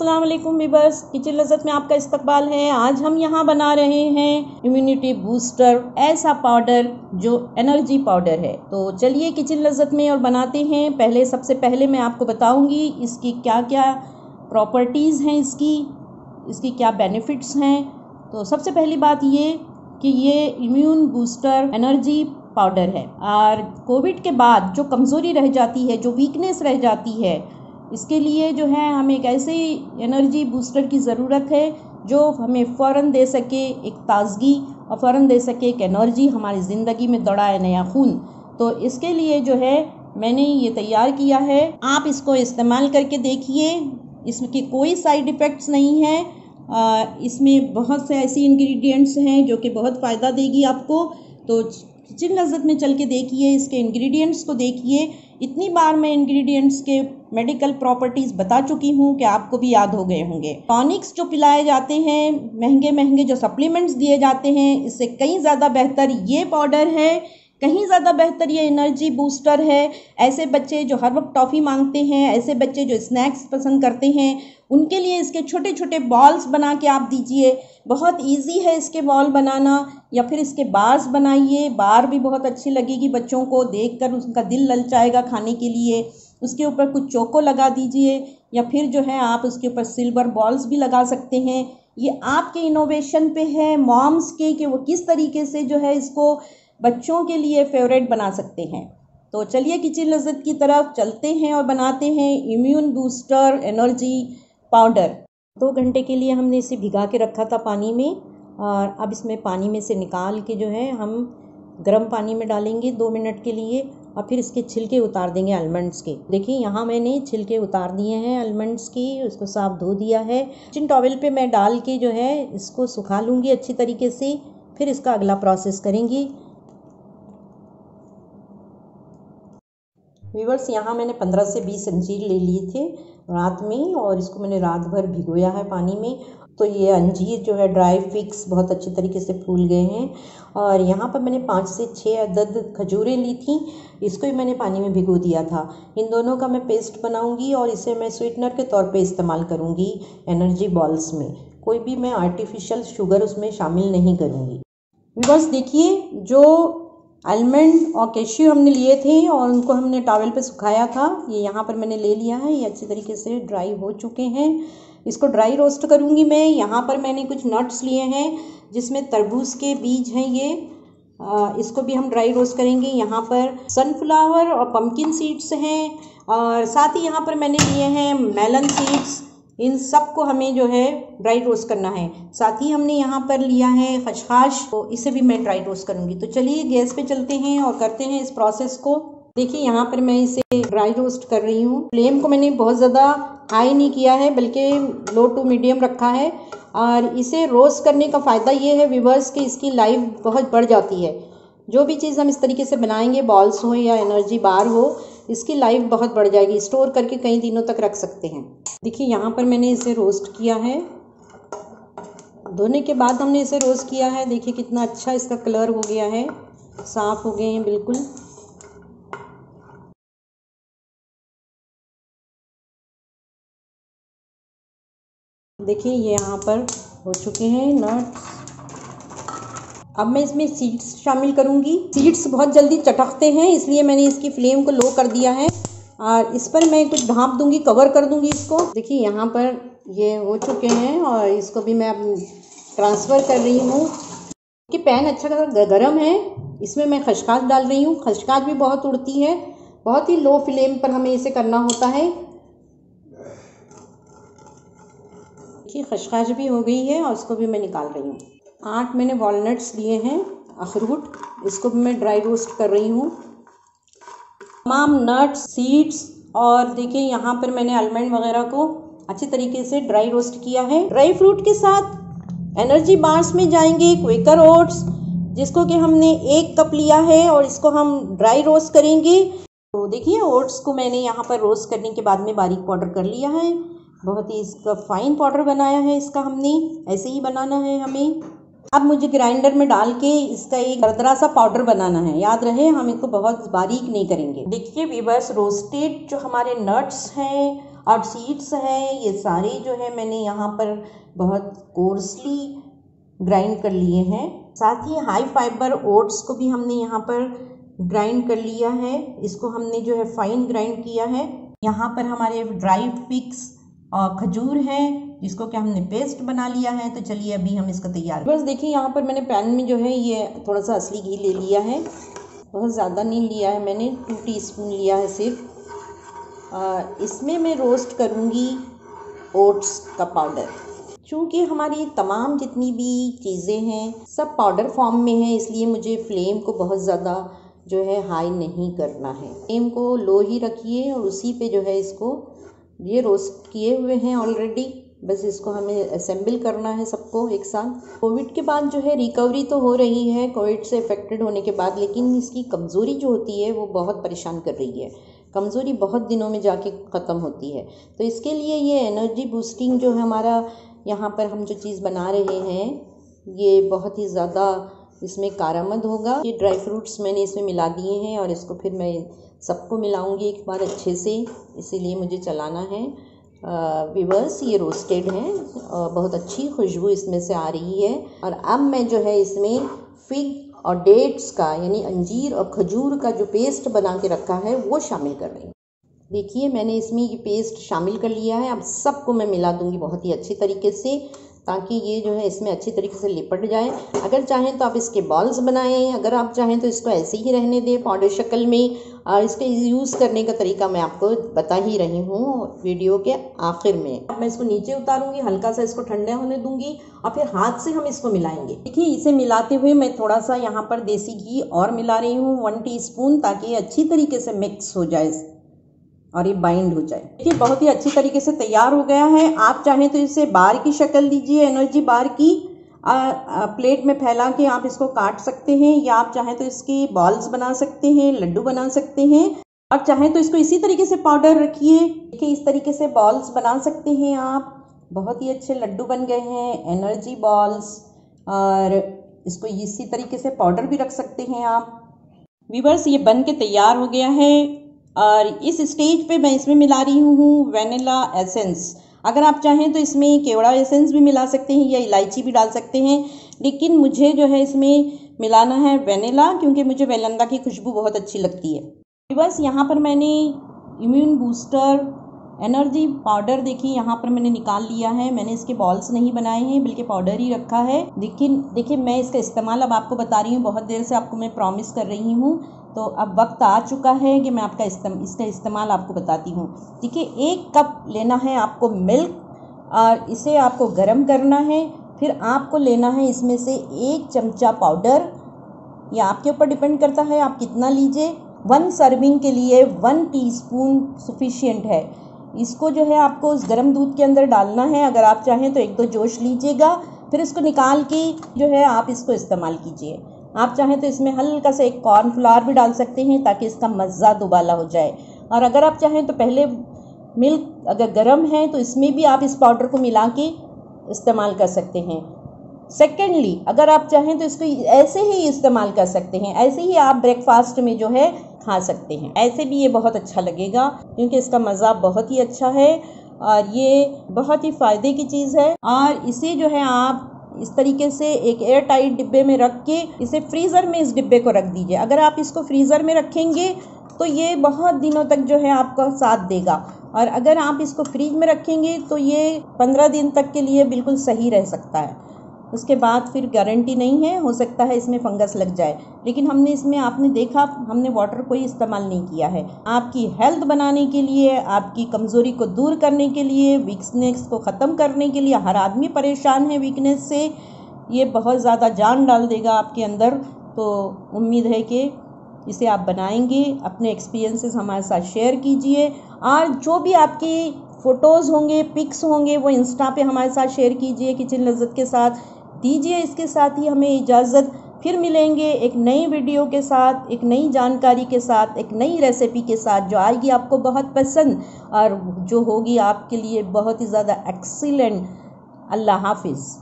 अस्सलाम वालेकुम viewers, kitchen लज़्ज़त में आपका इस्तकबाल है। आज हम यहाँ बना रहे हैं इम्यूनिटी बूस्टर ऐसा पाउडर जो एनर्जी पाउडर है। तो चलिए किचन लज़्ज़त में और बनाते हैं। सबसे पहले मैं आपको बताऊंगी इसकी क्या क्या प्रॉपर्टीज़ हैं, इसकी क्या बेनिफिट्स हैं। तो सबसे पहली बात ये कि ये इम्यून बूस्टर एनर्जी पाउडर है और कोविड के बाद जो कमज़ोरी रह जाती है, जो वीकनेस रह जाती है, इसके लिए जो है हमें एक ऐसे एनर्जी बूस्टर की ज़रूरत है जो हमें फ़ौरन दे सके एक ताज़गी और फ़ौरन दे सके एक एनर्जी, हमारी ज़िंदगी में दौड़ाए नया खून। तो इसके लिए जो है मैंने ये तैयार किया है। आप इसको इस्तेमाल करके देखिए, इसके कोई साइड इफ़ेक्ट्स नहीं है। इसमें बहुत से ऐसी इंग्रेडिएंट्स हैं जो कि बहुत फ़ायदा देगी आपको। तो किचन लज़्ज़त में चल के देखिए, इसके इंग्रेडिएंट्स को देखिए। इतनी बार मैं इंग्रेडिएंट्स के मेडिकल प्रॉपर्टीज़ बता चुकी हूँ कि आपको भी याद हो गए होंगे। टॉनिक्स जो पिलाए जाते हैं, महंगे महंगे जो सप्लीमेंट्स दिए जाते हैं, इससे कहीं ज़्यादा बेहतर ये पाउडर है, कहीं ज़्यादा बेहतर ये एनर्जी बूस्टर है। ऐसे बच्चे जो हर वक्त टॉफ़ी मांगते हैं, ऐसे बच्चे जो स्नैक्स पसंद करते हैं, उनके लिए इसके छोटे छोटे बॉल्स बना के आप दीजिए। बहुत इजी है इसके बॉल बनाना, या फिर इसके बार्स बनाइए। बार भी बहुत अच्छी लगेगी बच्चों को, देखकर उनका दिल ललचाएगा खाने के लिए। उसके ऊपर कुछ चोको लगा दीजिए, या फिर जो है आप उसके ऊपर सिल्वर बॉल्स भी लगा सकते हैं। ये आपके इनोवेशन पे है मॉम्स के, कि वो किस तरीके से जो है इसको बच्चों के लिए फेवरेट बना सकते हैं। तो चलिए किचन लज़्ज़त की तरफ चलते हैं और बनाते हैं इम्यून बूस्टर एनर्जी पाउडर। 2 घंटे के लिए हमने इसे भिगा के रखा था पानी में, और अब इसमें पानी में से निकाल के जो है हम गर्म पानी में डालेंगे 2 मिनट के लिए, और फिर इसके छिलके उतार देंगे आलमंड्स के। देखिए यहाँ मैंने छिलके उतार दिए हैं आलमंड्स के, उसको साफ धो दिया है। किचन टॉवल पे मैं डाल के जो है इसको सुखा लूँगी अच्छी तरीके से, फिर इसका अगला प्रोसेस करेंगे। व्यूअर्स, यहाँ मैंने 15 से 20 अंजीर ले लिए थे रात में, और इसको मैंने रात भर भिगोया है पानी में। तो ये अंजीर जो है ड्राई फिक्स बहुत अच्छी तरीके से फूल गए हैं। और यहाँ पर मैंने 5 से 6 अदद खजूरें ली थी, इसको भी मैंने पानी में भिगो दिया था। इन दोनों का मैं पेस्ट बनाऊंगी और इसे मैं स्वीटनर के तौर पे इस्तेमाल करूंगी एनर्जी बॉल्स में। कोई भी मैं आर्टिफिशियल शुगर उसमें शामिल नहीं करूँगी। व्यूअर्स, देखिए जो आलमंड और कैश्यू हमने लिए थे और उनको हमने टॉवल पे सुखाया था, ये यहाँ पर मैंने ले लिया है। ये अच्छी तरीके से ड्राई हो चुके हैं, इसको ड्राई रोस्ट करूँगी मैं। यहाँ पर मैंने कुछ नट्स लिए हैं जिसमें तरबूज के बीज हैं, ये इसको भी हम ड्राई रोस्ट करेंगे। यहाँ पर सनफ्लावर और पम्पकिन सीड्स हैं, और साथ ही यहाँ पर मैंने लिए हैं मेलन सीड्स। इन सब को हमें जो है ड्राई रोस्ट करना है। साथ ही हमने यहाँ पर लिया है खसखस, तो इसे भी मैं ड्राई रोस्ट करूँगी। तो चलिए गैस पे चलते हैं और करते हैं इस प्रोसेस को। देखिए यहाँ पर मैं इसे ड्राई रोस्ट कर रही हूँ। फ्लेम को मैंने बहुत ज़्यादा हाई नहीं किया है, बल्कि लो टू मीडियम रखा है। और इसे रोस्ट करने का फ़ायदा ये है व्यूअर्स कि इसकी लाइफ बहुत बढ़ जाती है। जो भी चीज़ हम इस तरीके से बनाएंगे, बॉल्स हो या एनर्जी बार हो, इसकी लाइफ बहुत बढ़ जाएगी। स्टोर करके कई दिनों तक रख सकते हैं। देखिए यहाँ पर मैंने इसे रोस्ट किया है, धोने के बाद हमने इसे रोस्ट किया है। देखिए कितना अच्छा इसका कलर हो गया है, साफ़ हो गए हैं बिल्कुल। देखिए ये यहाँ पर हो चुके हैं नट्स। अब मैं इसमें सीड्स शामिल करूंगी। सीड्स बहुत जल्दी चटकते हैं, इसलिए मैंने इसकी फ्लेम को लो कर दिया है। और इस पर मैं कुछ ढाँप दूंगी, कवर कर दूंगी इसको। देखिए यहाँ पर ये हो चुके हैं, और इसको भी मैं अब ट्रांसफ़र कर रही हूँ। कि पैन अच्छा खासा गर्म है, इसमें मैं खसखस डाल रही हूँ। खसखस भी बहुत उड़ती है, बहुत ही लो फ्लेम पर हमें इसे करना होता है। देखिए खसखस भी हो गई है, और उसको भी मैं निकाल रही हूँ। 8 मैंने वॉलनट्स लिए हैं, अखरूट, इसको भी मैं ड्राई रोस्ट कर रही हूँ। तमाम नट्स, सीड्स, और देखिए यहाँ पर मैंने आलमंड वगैरह को अच्छे तरीके से ड्राई रोस्ट किया है। ड्राई फ्रूट के साथ एनर्जी बार्स में जाएंगे क्वेकर ओट्स, जिसको कि हमने 1 कप लिया है, और इसको हम ड्राई रोस्ट करेंगे। तो देखिए ओट्स को मैंने यहाँ पर रोस्ट करने के बाद में बारीक पाउडर कर लिया है। बहुत ही इसका फाइन पाउडर बनाया है, इसका हमने ऐसे ही बनाना है हमें। अब मुझे ग्राइंडर में डाल के इसका एक दरदरा सा पाउडर बनाना है। याद रहे, हम इसको बहुत बारीक नहीं करेंगे। देखिए व्यूअर्स, रोस्टेड जो हमारे नट्स हैं और सीड्स हैं ये सारे जो है मैंने यहाँ पर बहुत कोर्सली ग्राइंड कर लिए हैं। साथ ही हाई फाइबर ओट्स को भी हमने यहाँ पर ग्राइंड कर लिया है, इसको हमने जो है फाइन ग्राइंड किया है। यहाँ पर हमारे ड्राइड फिक्स और खजूर हैं जिसको कि हमने पेस्ट बना लिया है। तो चलिए अभी हम इसका तैयार बस देखिए यहाँ पर मैंने पैन में जो है ये थोड़ा सा असली घी ले लिया है, बहुत ज़्यादा नहीं लिया है मैंने, 2 टीस्पून लिया है सिर्फ। इसमें मैं रोस्ट करूँगी ओट्स का पाउडर। चूँकि हमारी तमाम जितनी भी चीज़ें हैं सब पाउडर फॉर्म में हैं, इसलिए मुझे फ्लेम को बहुत ज़्यादा जो है हाई नहीं करना है, फ्लेम को लो ही रखिए और उसी पे जो है इसको ये रोस्ट किए हुए हैं ऑलरेडी, बस इसको हमें असेंबल करना है सबको एक साथ। कोविड के बाद जो है रिकवरी तो हो रही है कोविड से इफेक्टेड होने के बाद, लेकिन इसकी कमज़ोरी जो होती है वो बहुत परेशान कर रही है, कमज़ोरी बहुत दिनों में जाके ख़त्म होती है। तो इसके लिए ये एनर्जी बूस्टिंग जो है हमारा यहाँ पर हम जो चीज़ बना रहे हैं ये बहुत ही ज़्यादा इसमें कारआमद होगा। ये ड्राई फ्रूट्स मैंने इसमें मिला दिए हैं और इसको फिर मैं सबको मिलाऊंगी एक बार अच्छे से, इसीलिए मुझे चलाना है। विवर्स ये रोस्टेड हैं, बहुत अच्छी खुशबू इसमें से आ रही है। और अब मैं जो है इसमें फिग और डेट्स का यानी अंजीर और खजूर का जो पेस्ट बना के रखा है वो शामिल कर रही हूँ। देखिए मैंने इसमें ये पेस्ट शामिल कर लिया है, अब सबको मैं मिला दूंगी बहुत ही अच्छी तरीके से ताकि ये जो है इसमें अच्छी तरीके से लिपट जाए। अगर चाहें तो आप इसके बॉल्स बनाएं, अगर आप चाहें तो इसको ऐसे ही रहने दें पाउडर शक्ल में। और इसके यूज़ करने का तरीका मैं आपको बता ही रही हूँ वीडियो के आखिर में। अब मैं इसको नीचे उतारूंगी, हल्का सा इसको ठंडा होने दूंगी और फिर हाथ से हम इसको मिलाएंगे। देखिए इसे मिलाते हुए मैं थोड़ा सा यहाँ पर देसी घी और मिला रही हूँ 1 टीस्पून, ताकि ये अच्छी तरीके से मिक्स हो जाए और ये बाइंड हो जाए। देखिए बहुत ही अच्छी तरीके से तैयार हो गया है। आप चाहें तो इसे बार की शक्ल दीजिए, एनर्जी बार की प्लेट में फैला के आप इसको काट सकते हैं, या आप चाहें तो इसके बॉल्स बना सकते हैं, लड्डू बना सकते हैं, और चाहें तो इसको इसी तरीके से पाउडर रखिए। देखिए इस तरीके से बॉल्स बना सकते हैं आप, बहुत ही अच्छे लड्डू बन गए हैं, एनर्जी बॉल्स, और इसको इसी तरीके से पाउडर भी रख सकते हैं आप। व्यूअर्स ये बन के तैयार हो गया है और इस स्टेज पे मैं इसमें मिला रही हूँ वेनिला एसेंस। अगर आप चाहें तो इसमें केवड़ा एसेंस भी मिला सकते हैं या इलायची भी डाल सकते हैं, लेकिन मुझे जो है इसमें मिलाना है वेनिला क्योंकि मुझे वेनिला की खुशबू बहुत अच्छी लगती है। बस यहाँ पर मैंने इम्यून बूस्टर एनर्जी पाउडर देखिए यहाँ पर मैंने निकाल लिया है, मैंने इसके बॉल्स नहीं बनाए हैं बल्कि पाउडर ही रखा है। लेकिन देखिए मैं इसका इस्तेमाल अब आपको बता रही हूँ, बहुत देर से आपको मैं प्रॉमिस कर रही हूँ, तो अब वक्त आ चुका है कि मैं आपका इसका इस्तेमाल आपको बताती हूँ। देखिए 1 कप लेना है आपको मिल्क और इसे आपको गर्म करना है, फिर आपको लेना है इसमें से 1 चमचा पाउडर, यह आपके ऊपर डिपेंड करता है आप कितना लीजिए। 1 सर्विंग के लिए 1 टीस्पून सफिशियंट है। इसको जो है आपको उस गर्म दूध के अंदर डालना है, अगर आप चाहें तो 1-2 जोश लीजिएगा, फिर इसको निकाल के जो है आप इसको इस्तेमाल कीजिए। आप चाहें तो इसमें हल्का सा 1 कॉर्नफ्लावर भी डाल सकते हैं ताकि इसका मज़ा दुबाला हो जाए। और अगर आप चाहें तो पहले मिल्क अगर गर्म है तो इसमें भी आप इस पाउडर को मिला के इस्तेमाल कर सकते हैं। सेकेंडली अगर आप चाहें तो इसको ऐसे ही इस्तेमाल कर सकते हैं, ऐसे ही आप ब्रेकफास्ट में जो है खा सकते हैं, ऐसे भी ये बहुत अच्छा लगेगा क्योंकि इसका मज़ा बहुत ही अच्छा है और ये बहुत ही फ़ायदे की चीज़ है। और इसे जो है आप इस तरीके से एक एयर टाइट डिब्बे में रख के इसे फ्रीज़र में इस डिब्बे को रख दीजिए। अगर आप इसको फ्रीज़र में रखेंगे तो ये बहुत दिनों तक जो है आपका साथ देगा, और अगर आप इसको फ्रिज में रखेंगे तो ये 15 दिन तक के लिए बिल्कुल सही रह सकता है। उसके बाद फिर गारंटी नहीं है, हो सकता है इसमें फंगस लग जाए, लेकिन हमने इसमें आपने देखा हमने वाटर कोई इस्तेमाल नहीं किया है। आपकी हेल्थ बनाने के लिए, आपकी कमज़ोरी को दूर करने के लिए, वीकनेस को ख़त्म करने के लिए, हर आदमी परेशान है वीकनेस से, ये बहुत ज़्यादा जान डाल देगा आपके अंदर। तो उम्मीद है कि इसे आप बनाएंगे, अपने एक्सपीरियंसेस हमारे साथ शेयर कीजिए, और जो भी आपके फ़ोटोज़ होंगे, पिक्स होंगे, वो इंस्टा पे हमारे साथ शेयर कीजिए किचन लज़्ज़त के साथ दीजिए। इसके साथ ही हमें इजाज़त, फिर मिलेंगे एक नई वीडियो के साथ, एक नई जानकारी के साथ, एक नई रेसिपी के साथ जो आएगी आपको बहुत पसंद और जो होगी आपके लिए बहुत ही ज़्यादा एक्सीलेंट। अल्लाह हाफिज़।